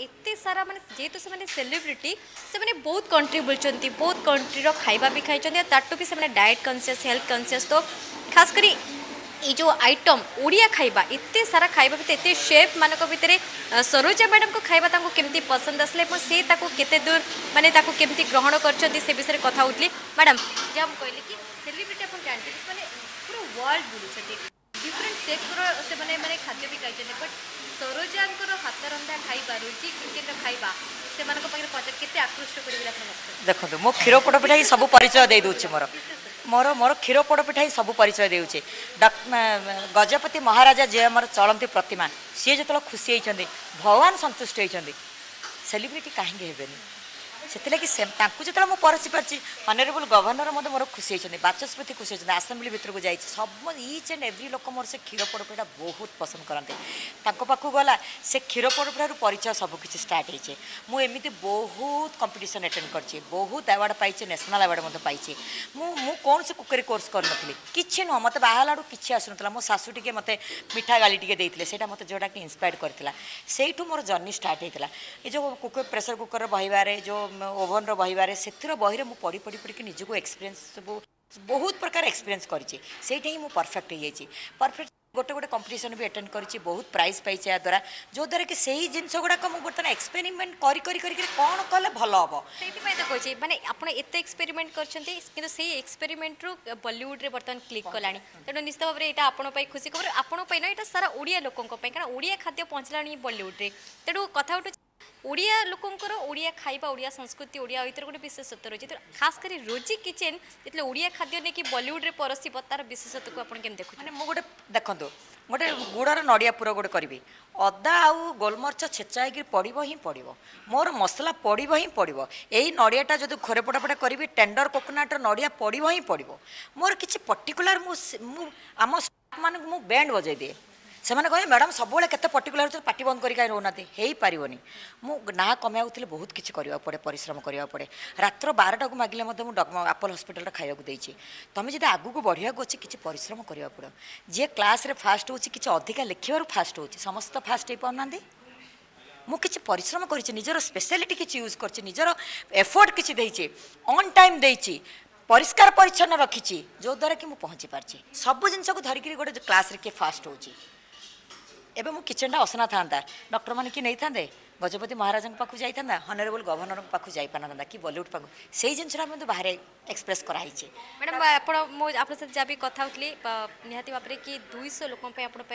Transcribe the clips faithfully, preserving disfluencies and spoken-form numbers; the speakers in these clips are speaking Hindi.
एते सारा माने जेतु से माने सेलिब्रिटी से माने बहुत कंट्रीब्यूट बहुत कंट्री रो खाइबा भी खाइचन ताटू भी से माने डाइट कॉन्शियस हेल्थ कॉन्शियस तो खास करी ये जो आइटम ओडिया खाइबा एते सारा खाइबा भी एते शेफ मानक भितर सरोजा मैडम को खाइबा ताको केमती पसंद आसले और से ताको केते दूर माने ताको केमती ग्रहण करछथि से विषय कथा होतली मैडम जे हम कहले कि सेलिब्रिटी अपन जानथि माने पूरा वर्ल्ड बुलुछथि डिफरेंट शेफ रो से माने माने खाद्य भी खाइछथि बट सरोजा को हाथ रंधा खाइबा रुचि क्रिकेट खाइबा से मानक पखरे प्रोजेक्ट केते आकृष्ट करबिला समस्त देखथु मो खीरो पटो पिठा ही सब परिचय दे दोछि मोर मोर मोर क्षीर पोड़पिठा ही सब परिचय देउचे गजपति महाराजा जे आम चलती प्रतिमा सी जो खुशी होती भगवान संतुष्ट होती सेलिब्रिटी कहीं होगी से जो मुझे परसी पार्टी ऑनरेबल गवर्नर मत मोर खुशी होती बाचस्पति खुशी होती आसेम्बली भितर को जाइए सब इच एंड एव्री लोक मोर से क्षीर पोड़पिठा बहुत पसंद करते पाखक गला से क्षीर पोड़पिठा परिचय सबकि स्टार्ट होचे मुझे बहुत कंपिटिशन अटेंड करचे बहुत अवार्ड पाइचे नेशनल अवार्ड पाइचे मु कौन से कुकरी कोर्स करी कि नुह मत बाहर किसी आसना मो सासू टे मत मिठा गाली टे देते मत जोटा कि इंस्पायर करता से मोर जर्नी स्टार्ट होता है जो कुकर प्रेसर कुकर बहबारे जो ओवन रही से बही में पढ़ी पढ़ी पढ़ी निजी को एक्सपीरियंस सब बहुत प्रकार एक्सपीरियंस करेठी मुझे परफेक्ट हो जाए परफेक्ट गोटे गोटे कंपिटिशन भी अटेंड कर बहुत प्राइज पाई या द्वारा जो द्वारा कि सही जिनस गुड़ाक मुझे बर्तमान एक्सपेरिमेंट करी करी करी कौन कले भल हम से कहे मैंने आपड़ एत एक्सपेरिमेंट कर एक्सपेरिमेंट रू बॉलीवुड बर्तमान क्लिक कला तेणु निश्चित भाव में यहाँ आपंपाई खुशी खबर आपंपाई ना यहाँ सारा ओडिया लोकों कहना ओडिया खाद्य पहुँचला बॉलीवुड में तेणु कथा उठे ओडिया लोकंकर ओडिया खाइबा ओडिया संस्कृति ओडिया ईतर गोटे विशेषत्व रही है खास करी रोजी किचेन जितने ओडिया खाद्य नहीं कि बॉलीवुड रे परसिब तार विशेषत्व को आपन केम देखु माने मो गोटे देखंतो गोटे गुड़र नड़िया पूरा गोटे करी अदा आउ गोलमरिच छेचा ही पड़ो ही पड़ो मोर मसला पड़ो ही पड़ो यही नड़ियाटा जो खोरे पटापटा करी टेंडर कोकोनट नड़िया पड़ो ही पड़ो मोर किसी पर्टिकुलर आम स्टाफ मान मु बैंड बजाई दिए से कहे मैडम सब केत पर्टिकुला पार्टी बंद करें रोना हो पारे मुझे कमे बहुत किसी पड़े परिश्रम कराया पड़े रात बारटा को मागिले मुझे आपल हस्पिटाल खाया देती तुम्हें जब आगू बढ़िया अच्छे किसी परिश्रम कराया पड़ो जी क्लास रे फास्ट हो कि अधिका लिखा फास्ट हो समस्त फास्ट हो पाना मु किसी परिश्रम कर स्पेशलिटी किसी यूज कर एफर्ट किसी देचे ऑन टाइम देची परिष्कार परिच्छन रखी जो द्वारा कि पहुँची पार्टी सब जिनस को धरिकी गोटे क्लास किए फास्ट हो एबे मु किचेनटा असना था डॉक्टर मान कि नहीं था गजपति महाराजा पाखु जाई था हनरेबल गवर्नर पाखु जाई पाना था कि बॉलीवुड पाखु से जिनसा बाहर एक्सप्रेस कराई मैडम आप जहाँ भी कथा होली निहाती भाव में कि दुई सौ लोक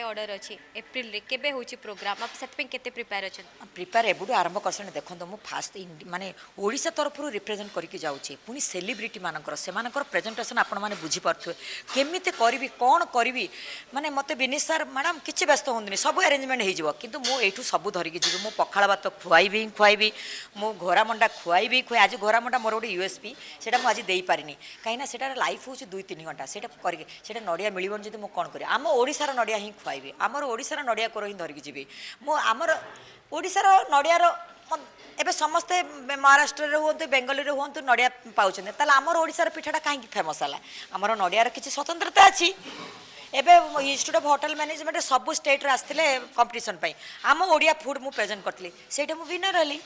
ऑर्डर अच्छी एप्रिल रे केबे होची प्रोग्राम आप सेट पे केते प्रिपेयर अच्छे प्रिपेयर एबुडू आरंभ कर देखो मुझे फास्ट माने ओडिशा तरफ रिप्रेजेंट करके जाऊे पुणी सेलिब्रिटी मानकर से प्रेजेंटेशन आपण मैंने बुझीपे केमी करी कौन करी माने मत विनीत सर मैडम किसी व्यस्त होनी सब अरेंजमेंट हो कि मुझू सब धरिकी जी मो पखाड़ भात खुआबी खुआबी मो घोरा मंडा खुआबी खुआ आज घोरा मंडा मोर गोटे यूएसपी से आज पारिनी कहीं से लाइफ हूँ दुई तीन घंटा से करके नड़िया मिलन जी मुझे कौन करें आम ओडार नड़िया हिं खुआबी आमर ओडार नड़िया कोर हिं धरिकी जी मुझार ओडार नड़ियार एवं समस्ते महाराष्ट्र हूँ बेंगलोर हूँ नड़िया पाँच आमर ओडार पिठाटा कहीं फेमस है आमर नड़ियार किसी स्वतंत्रता अच्छी एवं इंस्टीट्यूट ऑफ होटल मैनेजमेंट सब स्टेट आसते कंपिटिशन आम ओडिया फूड मुझे प्रेजेंट करी से विनर हली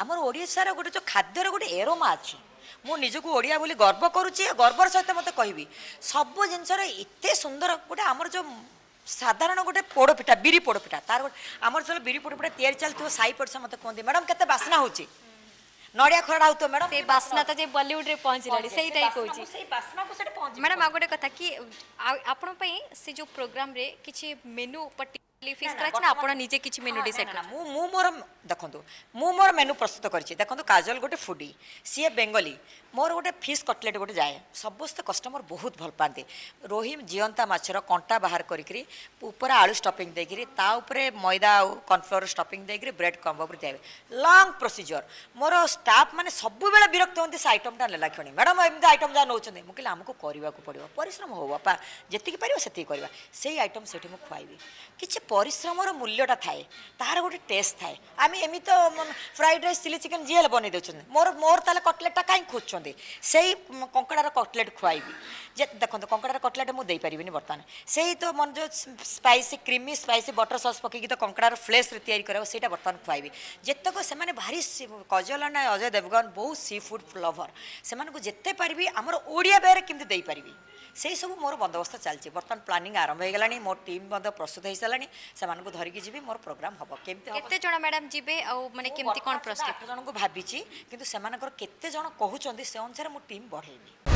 आमर ओडार गोटे जो खाद्यर गोटे एरोमा अच्छी मो निजक ओडिया बोली गर्व करुच्ची गर्वर सहित मत कहि सब जिनसर एते सुंदर गोटे आमर जो साधारण गोटे पोड़पिठा बिरी पोड़पिठा तार आमर चलो बिरी पोड़पिठा तैयारी चलती साई पड़सा मत कहते मैडम केते बासना होची नड़िया खड़ा हो तो मैडम से बासना तो जे बॉलीवुड रे पहुंचलाडी सेही टाइप होची सेही बासना को सेट पहुंच मैडम आ गोटे कथा कि आपण पई से जो प्रोग्राम रे किछि मेनू ली फिक्स कराचना आपण निजे किछि मेनू डिसाइड करना मु मु मोर देखंतो मु मोर मेनू प्रस्तुत करछि देखंतो काजल गोटे फूडी सी बेंगली मोर गोटे फिश कटलेट गोटे जाए सबस्त कस्टमर बहुत भल पाते रोही जीवंता माछर कंटा बाहर करिकरी ऊपर आलू स्टफिंग देकरी ता ऊपर मैदा आ कॉर्नफ्लोर स्टफिंग देकरी ब्रेड कम्बो पर देबे लॉन्ग प्रोसीजर मोर स्टाफ माने सब बेला विरक्त होंती से आइटमटा लेलाखणी मैडम एमदा आइटम जा नौछने मु कहला हमको करबा को पड़ियो परिश्रम हो बापा जति कि पारियो सेति करबा सेही आइटम सेठी मु खुआइबी किछि परिश्रमर मूल्यटा थाए तार गोटे टेस्ट थाए आम एम तो फ्राइड रईस चिली चिकेन जी बनई देखें मोर मोर तेल कटलेटा कहीं खोजुँच से कंकड़ार कटलेट खुआबी जे देखते कंकड़ार कटलेट मुझे पारे बर्तमान से ही तो मन जो spicy creamy spicy butter sauce पकई तो कंकड़ार फ्लेस तैयारी कराटा बर्तमान खुआबी जितक से भारी कजल ना अजय देवगन बहुत सी फुड लवर से जिते पारि आमर ओडिया बेयर केमती पारि से सब मोर बंदोबस्त चलती बर्तमान प्लानिंग आरंभ हो गलानी मोर टीम बंद प्रस्तुत हो सारा से धरिकी जी मोर प्रोग्राम हम केमती जन मैडम जी माने केमती कौन प्रस्तुत आठ जन को भाभी कितने जन कहते से अनुसार मो टीम बढ़ेबी।